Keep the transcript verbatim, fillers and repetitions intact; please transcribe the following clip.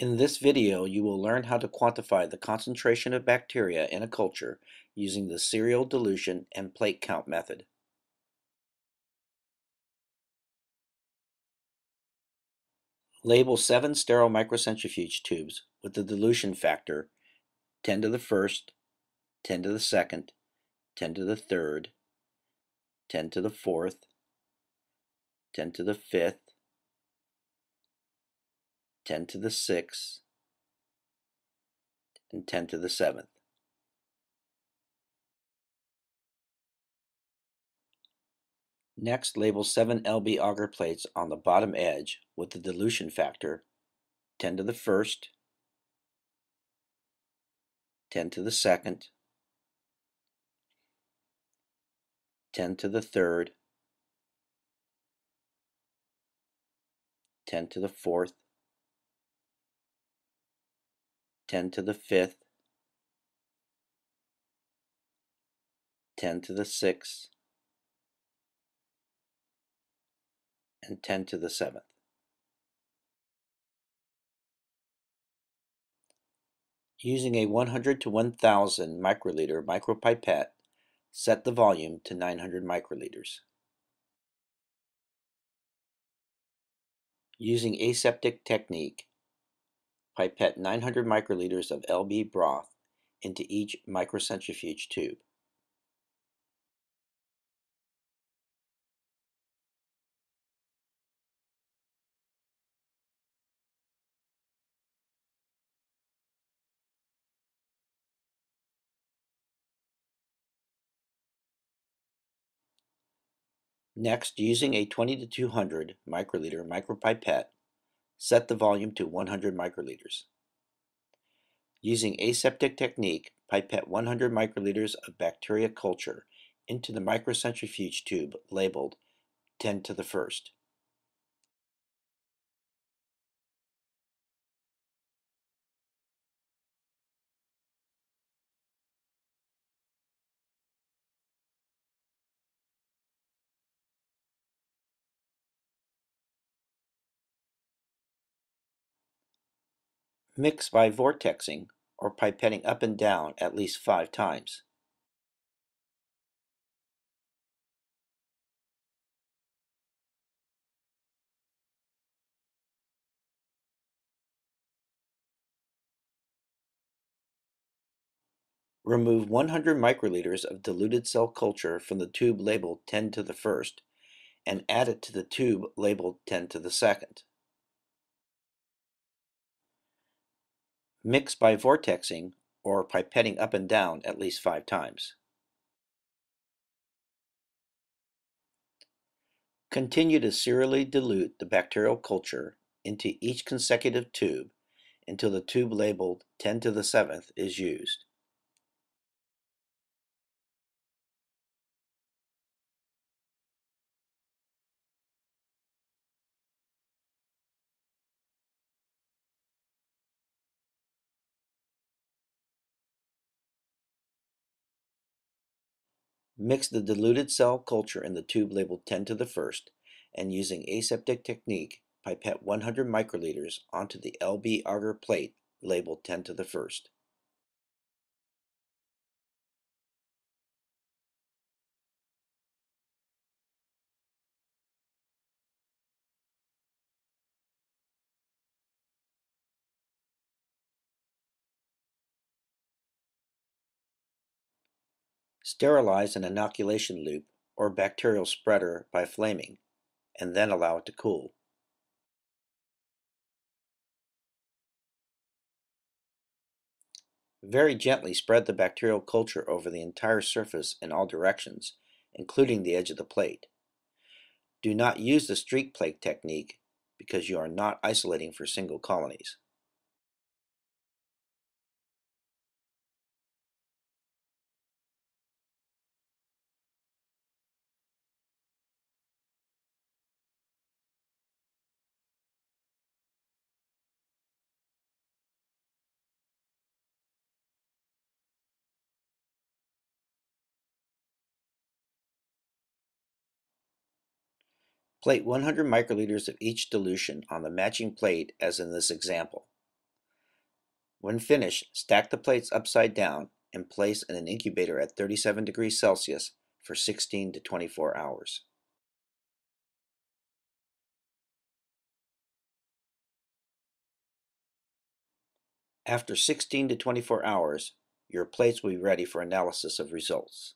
In this video, you will learn how to quantify the concentration of bacteria in a culture using the serial dilution and plate count method. Label seven sterile microcentrifuge tubes with the dilution factor ten to the first, ten to the second, ten to the third, ten to the fourth, ten to the fifth, ten to the sixth, and ten to the seventh. Next, label seven L B auger plates on the bottom edge with the dilution factor ten to the first, ten to the second, ten to the third, ten to the fourth, ten to the fifth, ten to the sixth, and ten to the seventh. Using a one hundred to one thousand microliter micropipette, set the volume to nine hundred microliters. Using aseptic technique, pipette nine hundred microliters of L B broth into each microcentrifuge tube. Next, using a twenty to two hundred microliter micropipette, set the volume to one hundred microliters. Using aseptic technique, pipette one hundred microliters of bacteria culture into the microcentrifuge tube labeled ten to the first. Mix by vortexing or pipetting up and down at least five times. Remove one hundred microliters of diluted cell culture from the tube labeled ten to the first and add it to the tube labeled ten to the second. Mix by vortexing or pipetting up and down at least five times. Continue to serially dilute the bacterial culture into each consecutive tube until the tube labeled ten to the seventh is used. Mix the diluted cell culture in the tube labeled ten to the first and using aseptic technique, pipette one hundred microliters onto the L B auger plate labeled ten to the first. Sterilize an inoculation loop or bacterial spreader by flaming, and then allow it to cool. Very gently spread the bacterial culture over the entire surface in all directions, including the edge of the plate. Do not use the streak plate technique because you are not isolating for single colonies. Plate one hundred microliters of each dilution on the matching plate as in this example. When finished, stack the plates upside down and place in an incubator at thirty-seven degrees Celsius for sixteen to twenty-four hours. After sixteen to twenty-four hours, your plates will be ready for analysis of results.